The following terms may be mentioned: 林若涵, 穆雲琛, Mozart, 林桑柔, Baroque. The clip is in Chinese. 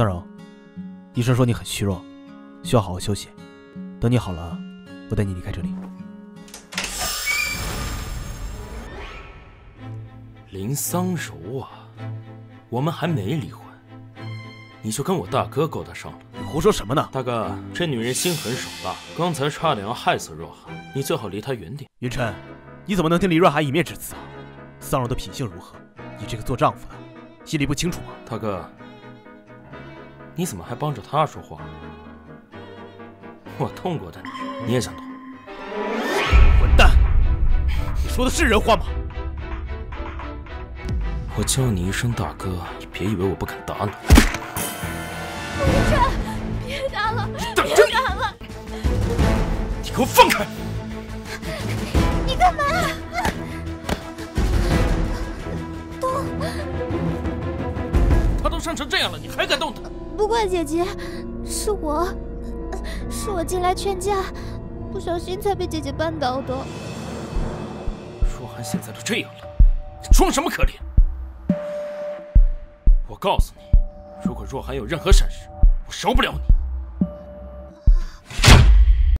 三荣，医生说你很虚弱，需要好好休息。等你好了，我带你离开这里。林桑柔啊，我们还没离婚，你就跟我大哥勾搭上了？你胡说什么呢？大哥，这女人心狠手辣，刚才差点要害死若涵，你最好离她远点。云晨，你怎么能听李若涵一面之词啊？桑柔的品性如何，你这个做丈夫的心里不清楚吗？大哥，你怎么还帮着她说话？我痛过的你，你也想痛？混蛋，你说的是人话吗？ 我叫你一声大哥，你别以为我不敢打你。云晨，别打了，别打了！你给我放开！你干嘛？动！他都伤成这样了，你还敢动他？不怪姐姐，是我进来劝架，不小心才被姐姐绊倒的。若涵现在都这样了，你装什么可怜？ 我告诉你，如果若涵有任何闪失，我饶不了你。